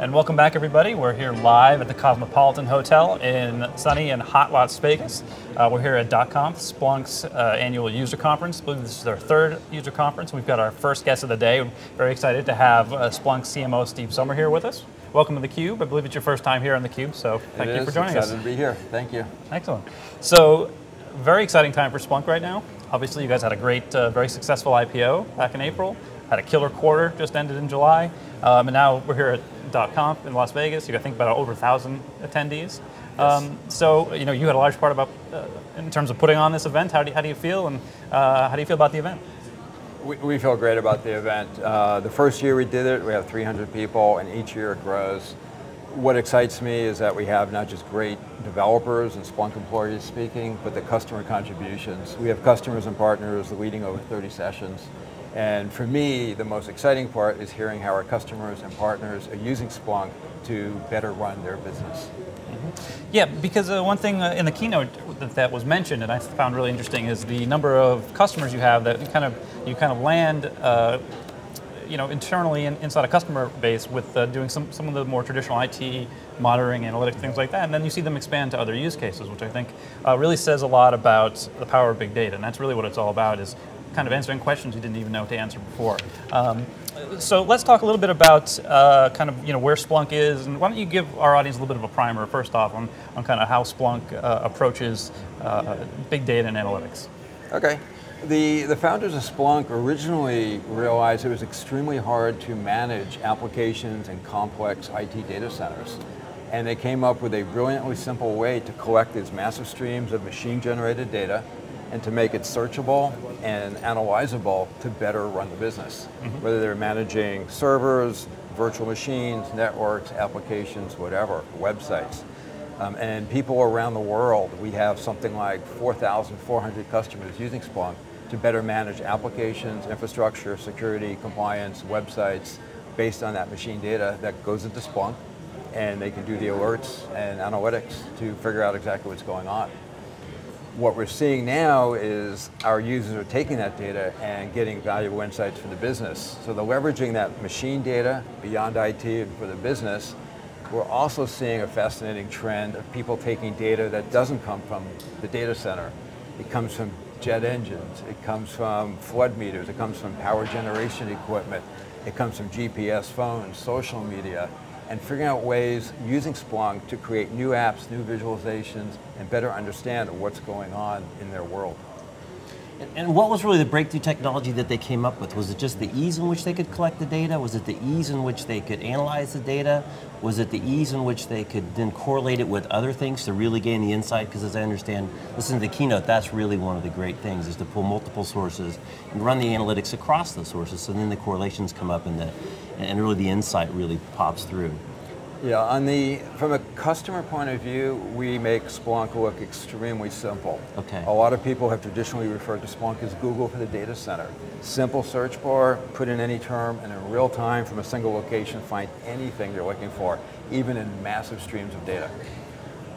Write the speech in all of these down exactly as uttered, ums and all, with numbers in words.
And welcome back, everybody. We're here live at the Cosmopolitan Hotel in sunny and hot Las Vegas. Uh, we're here at .conf, Splunk's uh, annual user conference. I believe this is our third user conference. We've got our first guest of the day. We're very excited to have uh, Splunk C M O Steve Sommer here with us. Welcome to theCUBE. I believe it's your first time here on theCUBE, so thank you for joining us. It is. Excited to be here. Thank you. Excellent. So, very exciting time for Splunk right now. Obviously, you guys had a great, uh, very successful I P O back in April. Had a killer quarter, just ended in July. Um, and now we're here at .conf in Las Vegas. You got to think about over one thousand attendees. Yes. Um, so, you know, you had a large part about, uh, in terms of putting on this event. How do you, how do you feel, and uh, how do you feel about the event? We, we feel great about the event. Uh, the first year we did it, we have three hundred people, and each year it grows. What excites me is that we have not just great developers and Splunk employees speaking, but the customer contributions. We have customers and partners leading over thirty sessions. And for me, the most exciting part is hearing how our customers and partners are using Splunk to better run their business. Mm-hmm. Yeah, because uh, one thing uh, in the keynote that, that was mentioned, and I found really interesting, is the number of customers you have that you kind of you kind of land, uh, you know, internally in, inside a customer base with uh, doing some some of the more traditional I T monitoring, analytics, things like that, and then you see them expand to other use cases, which I think uh, really says a lot about the power of big data, and that's really what it's all about. Is kind of answering questions you didn't even know to answer before. Um, so let's talk a little bit about uh, kind of you know where Splunk is, and why don't you give our audience a little bit of a primer first off on, on kind of how Splunk uh, approaches uh, big data and analytics. Okay. The, the founders of Splunk originally realized it was extremely hard to manage applications and complex I T data centers. And they came up with a brilliantly simple way to collect these massive streams of machine-generated data and to make it searchable and analyzable to better run the business. Mm-hmm. Whether they're managing servers, virtual machines, networks, applications, whatever, websites. Um, and people around the world, we have something like four thousand four hundred customers using Splunk to better manage applications, infrastructure, security, compliance, websites, based on that machine data that goes into Splunk, and they can do the alerts and analytics to figure out exactly what's going on. What we're seeing now is our users are taking that data and getting valuable insights for the business. So they're leveraging that machine data beyond I T and for the business. We're also seeing a fascinating trend of people taking data that doesn't come from the data center. It comes from jet engines, it comes from flood meters, it comes from power generation equipment, it comes from G P S phones, social media, and figuring out ways using Splunk to create new apps, new visualizations, and better understand what's going on in their world. And, and what was really the breakthrough technology that they came up with? Was it just the ease in which they could collect the data? Was it the ease in which they could analyze the data? Was it the ease in which they could then correlate it with other things to really gain the insight? Because as I understand, listening to the keynote, that's really one of the great things, is to pull multiple sources and run the analytics across the sources, so then the correlations come up and the, and really the insight really pops through. Yeah, on the, from a customer point of view, we make Splunk look extremely simple. Okay. A lot of people have traditionally referred to Splunk as Google for the data center. Simple search bar, put in any term, and in real time from a single location, find anything they're looking for, even in massive streams of data.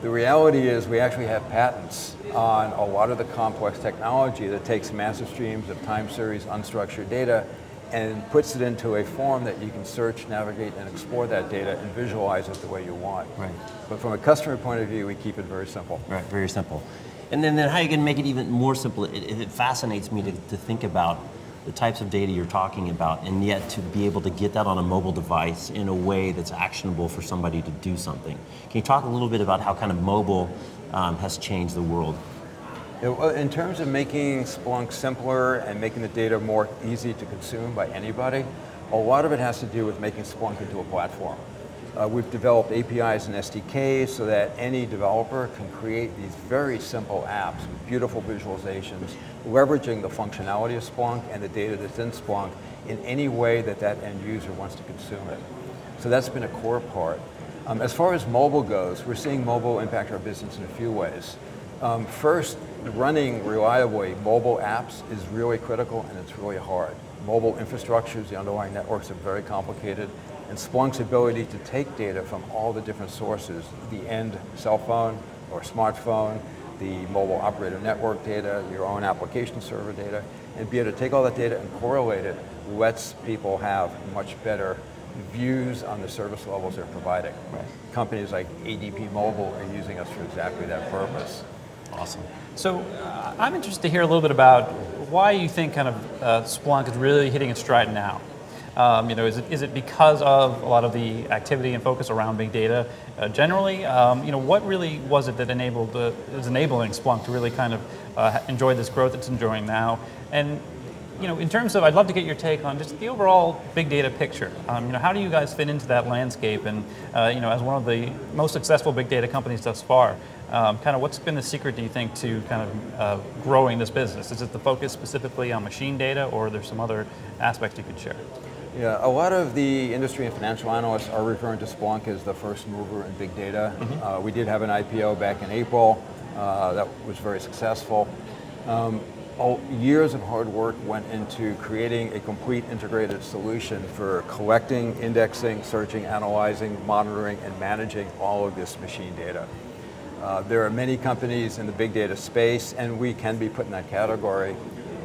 The reality is we actually have patents on a lot of the complex technology that takes massive streams of time series unstructured data and puts it into a form that you can search, navigate, and explore that data and visualize it the way you want. Right. But from a customer point of view, we keep it very simple. Right, very simple. And then, then how you can make it even more simple, it, it fascinates me to, to think about the types of data you're talking about, and yet to be able to get that on a mobile device in a way that's actionable for somebody to do something. Can you talk a little bit about how kind of mobile um, has changed the world? In terms of making Splunk simpler and making the data more easy to consume by anybody, a lot of it has to do with making Splunk into a platform. Uh, we've developed A P Is and S D Ks so that any developer can create these very simple apps with beautiful visualizations, leveraging the functionality of Splunk and the data that's in Splunk in any way that that end user wants to consume it. So that's been a core part. Um, as far as mobile goes, we're seeing mobile impact our business in a few ways. Um, first, running reliably mobile apps is really critical, and it's really hard. Mobile infrastructures, the underlying networks are very complicated, and Splunk's ability to take data from all the different sources, the end cell phone or smartphone, the mobile operator network data, your own application server data, and be able to take all that data and correlate it lets people have much better views on the service levels they're providing. Right. Companies like A D P Mobile are using us for exactly that purpose. Awesome. So uh, I'm interested to hear a little bit about why you think kind of uh, Splunk is really hitting its stride now. Um, you know, is it, is it because of a lot of the activity and focus around big data uh, generally? Um, you know, what really was it that enabled uh, is enabling Splunk to really kind of uh, enjoy this growth it's enjoying now? And you know, in terms of, I'd love to get your take on just the overall big data picture. Um, you know, how do you guys fit into that landscape? And uh, you know, as one of the most successful big data companies thus far, um, kind of what's been the secret, do you think, to kind of uh, growing this business? Is it the focus specifically on machine data, or are there some other aspects you could share? Yeah, a lot of the industry and financial analysts are referring to Splunk as the first mover in big data. Mm-hmm. uh, we did have an I P O back in April uh, that was very successful. Um, all, years of hard work went into creating a complete integrated solution for collecting, indexing, searching, analyzing, monitoring, and managing all of this machine data. Uh, there are many companies in the big data space, and we can be put in that category.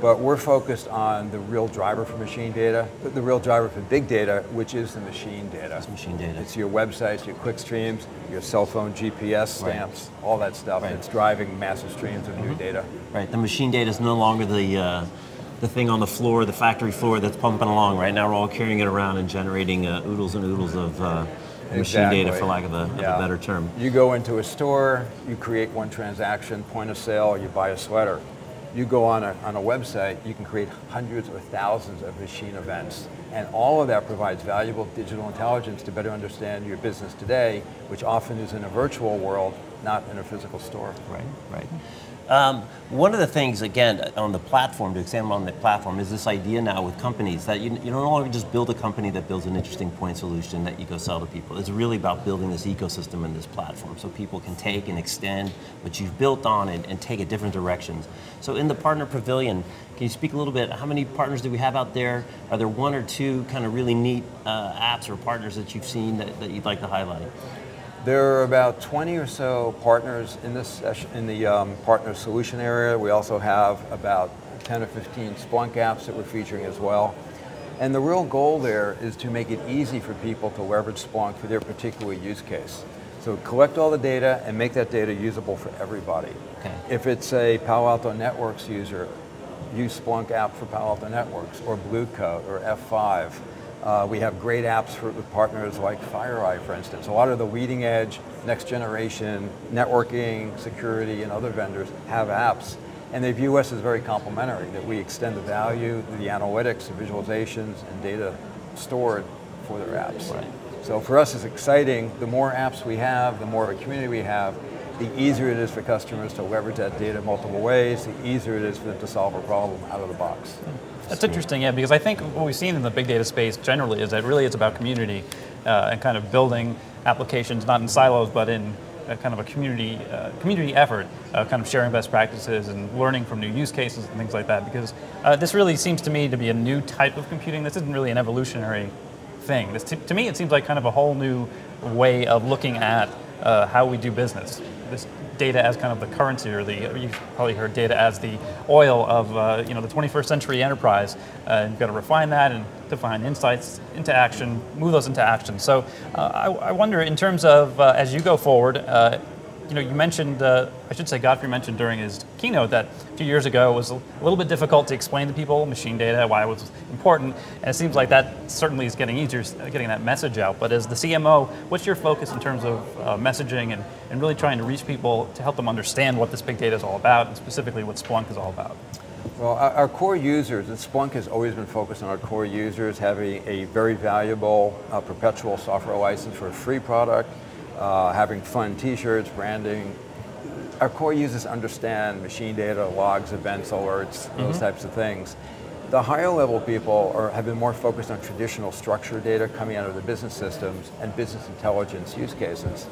But we're focused on the real driver for machine data, the real driver for big data, which is the machine data. It's machine data. It's your websites, your quick streams, your cell phone G P S stamps, right. all that stuff. Right. It's driving massive streams of mm-hmm. new data. Right. The machine data is no longer the uh, the thing on the floor, the factory floor that's pumping along. Right now, we're all carrying it around and generating uh, oodles and oodles of. Uh, Exactly. Machine data, for lack of, a, of yeah. a better term. You go into a store, you create one transaction, point of sale, you buy a sweater. You go on a, on a website, you can create hundreds or thousands of machine events. And all of that provides valuable digital intelligence to better understand your business today, which often is in a virtual world, not in a physical store. Right, right. Um, one of the things, again, on the platform, to examine on the platform, is this idea now with companies that you, you don't only just build a company that builds an interesting point solution that you go sell to people. It's really about building this ecosystem and this platform so people can take and extend what you've built on and, and take it different directions. So in the Partner Pavilion, can you speak a little bit, how many partners do we have out there? Are there one or two kind of really neat uh, apps or partners that you've seen that, that you'd like to highlight? There are about twenty or so partners in this session, in the um, partner solution area. We also have about ten or fifteen Splunk apps that we're featuring as well. And the real goal there is to make it easy for people to leverage Splunk for their particular use case. So collect all the data and make that data usable for everybody. Okay. If it's a Palo Alto Networks user, use Splunk app for Palo Alto Networks, or Blue Coat, or F five. Uh, we have great apps for, with partners like FireEye, for instance. A lot of the leading edge, next generation, networking, security, and other vendors have apps. And they view us as very complementary, that we extend the value, the analytics, the visualizations, and data stored for their apps. Right. So for us, it's exciting. The more apps we have, the more of a community we have, the easier it is for customers to leverage that data in multiple ways, the easier it is for them to solve a problem out of the box. That's interesting, yeah, because I think what we've seen in the big data space generally is that really it's about community uh, and kind of building applications, not in silos, but in a kind of a community uh, community effort, uh, kind of sharing best practices and learning from new use cases and things like that, because uh, this really seems to me to be a new type of computing. This isn't really an evolutionary thing. This, to, to me, it seems like kind of a whole new way of looking at uh, how we do business. This data as kind of the currency, or the, you've probably heard data as the oil of uh, you know, the twenty-first century enterprise. Uh, you've got to refine that and define insights into action, move those into action. So uh, I, I wonder, in terms of uh, as you go forward, uh, you know, you mentioned, uh, I should say Godfrey mentioned during his keynote that a few years ago it was a little bit difficult to explain to people machine data, why it was important, and it seems like that certainly is getting easier, getting that message out. But as the C M O, what's your focus in terms of uh, messaging and, and really trying to reach people to help them understand what this big data is all about, and specifically what Splunk is all about? Well, our core users, and Splunk has always been focused on our core users, having a very valuable uh, perpetual software license for a free product, Uh, having fun t-shirts, branding. Our core users understand machine data, logs, events, alerts, mm-hmm. those types of things. The higher level people are, have been more focused on traditional structured data coming out of the business systems and business intelligence use cases.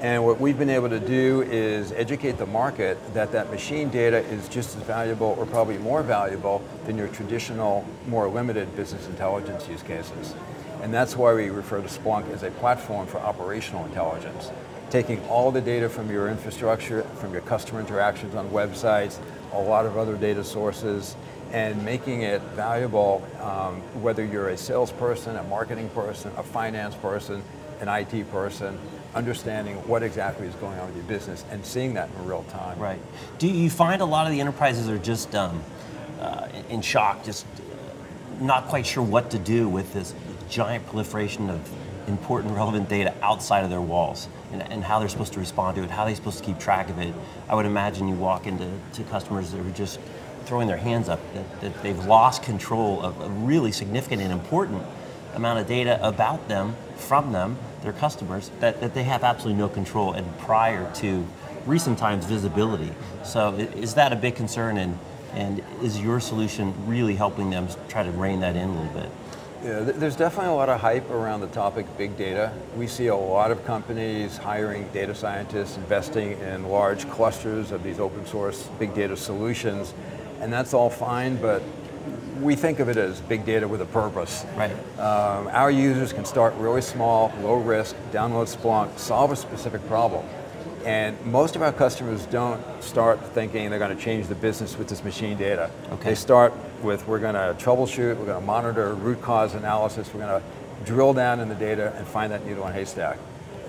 And what we've been able to do is educate the market that that machine data is just as valuable, or probably more valuable, than your traditional, more limited business intelligence use cases. And that's why we refer to Splunk as a platform for operational intelligence, taking all the data from your infrastructure, from your customer interactions on websites, a lot of other data sources, and making it valuable, um, whether you're a salesperson, a marketing person, a finance person, an I T person, understanding what exactly is going on with your business and seeing that in real time. Right. Do you find a lot of the enterprises are just um, uh, in shock, just not quite sure what to do with this giant proliferation of important, relevant data outside of their walls, and, and how they're supposed to respond to it, how they're supposed to keep track of it? I would imagine you walk into to customers that are just throwing their hands up, that, that they've lost control of a really significant and important amount of data about them, from them, their customers, that, that they have absolutely no control, and prior to recent times, visibility. So is that a big concern, and, and is your solution really helping them try to rein that in a little bit? Yeah, there's definitely a lot of hype around the topic big data. We see a lot of companies hiring data scientists, investing in large clusters of these open source big data solutions, and that's all fine, but we think of it as big data with a purpose. Right. Um, our users can start really small, low risk, download Splunk, solve a specific problem. And most of our customers don't start thinking they're going to change the business with this machine data. Okay. They start with, we're going to troubleshoot, we're going to monitor, root cause analysis, we're going to drill down in the data and find that needle in a haystack.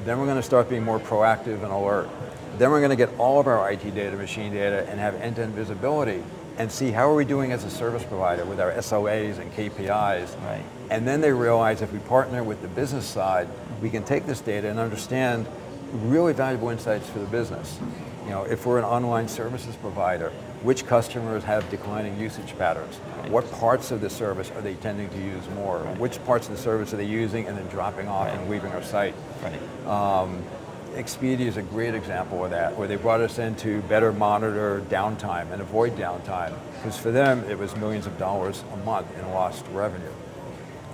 Then we're going to start being more proactive and alert. Then we're going to get all of our I T data, machine data, and have end-to-end visibility, and see how are we doing as a service provider with our S L As and K P Is. Right. And then they realize if we partner with the business side, we can take this data and understand really valuable insights for the business. You know, if we're an online services provider, which customers have declining usage patterns? What parts of the service are they tending to use more? Right. Which parts of the service are they using and then dropping off right. and leaving our site? Right. Um, Expedia is a great example of that, where they brought us in to better monitor downtime and avoid downtime, because for them it was millions of dollars a month in lost revenue.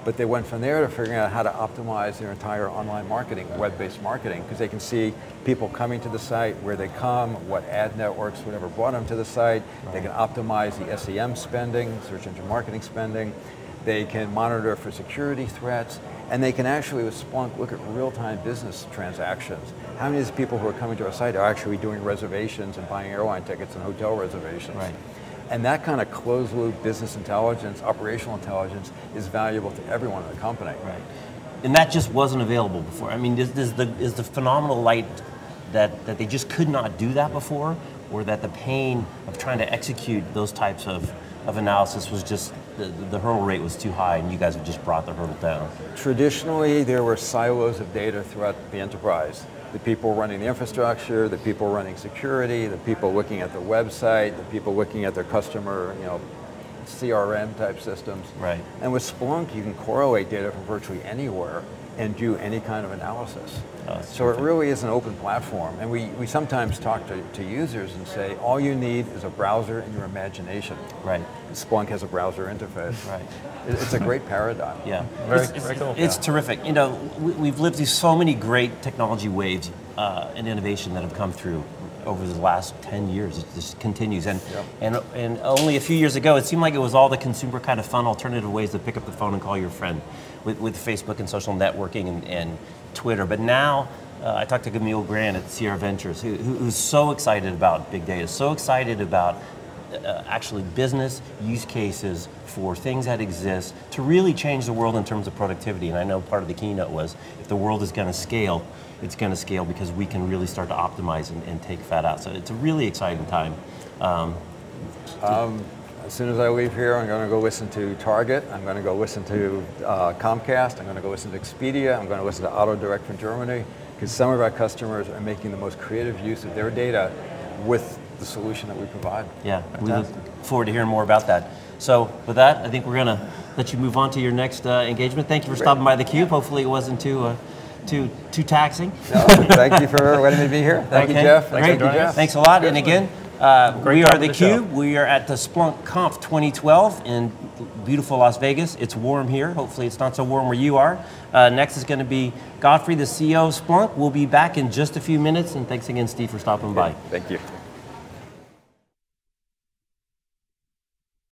But they went from there to figuring out how to optimize their entire online marketing, web-based marketing, because they can see people coming to the site, where they come, what ad networks, whatever brought them to the site. Right. They can optimize the S E M spending, search engine marketing spending. They can monitor for security threats, and they can actually, with Splunk, look at real-time business transactions. How many of these people who are coming to our site are actually doing reservations and buying airline tickets and hotel reservations? Right. And that kind of closed-loop business intelligence, operational intelligence, is valuable to everyone in the company. Right. And that just wasn't available before. I mean, is, is, the, is the phenomenal light that, that they just could not do that before, or that the pain of trying to execute those types of, of analysis was just, The, the hurdle rate was too high, and you guys have just brought the hurdle down? Traditionally, there were silos of data throughout the enterprise. The people running the infrastructure, the people running security, the people looking at the website, the people looking at their customer, you know, C R M type systems. Right. And with Splunk, you can correlate data from virtually anywhere and do any kind of analysis. Oh, so perfect. It really is an open platform. And we, we sometimes talk to, to users and say, all you need is a browser and your imagination. Right. Splunk has a browser interface. Right. It, it's a great paradigm. Yeah. Very, it's, very cool. It's yeah. terrific. You know, we, we've lived through so many great technology waves uh, and innovation that have come through over the last ten years. It just continues. And, yep. and, and only a few years ago, it seemed like it was all the consumer kind of fun alternative ways to pick up the phone and call your friend. With, with Facebook and social networking and, and Twitter. But now, uh, I talked to Camille Grant at Sierra Ventures, who, who's so excited about big data, so excited about uh, actually business use cases for things that exist to really change the world in terms of productivity. And I know part of the keynote was, if the world is going to scale, it's going to scale because we can really start to optimize and, and take fat out. So it's a really exciting time. Um, um. As soon as I leave here, I'm going to go listen to Target, I'm going to go listen to uh, Comcast, I'm going to go listen to Expedia, I'm going to listen to Auto Direct from Germany, because some of our customers are making the most creative use of their data with the solution that we provide. Yeah, fantastic. We look forward to hearing more about that. So with that, I think we're going to let you move on to your next uh, engagement. Thank you for Great. stopping by theCUBE. Hopefully it wasn't too uh, too too taxing. No, thank you for letting me be here. Thank okay. you, Jeff. Thanks, Thank you, Jeff. Thanks a lot. Good and again. Uh, we are theCUBE. We are at the Splunk Conf twenty twelve in beautiful Las Vegas. It's warm here. Hopefully it's not so warm where you are. Uh, next is going to be Godfrey, the C E O of Splunk. We'll be back in just a few minutes, and thanks again, Steve, for stopping by. Thank you.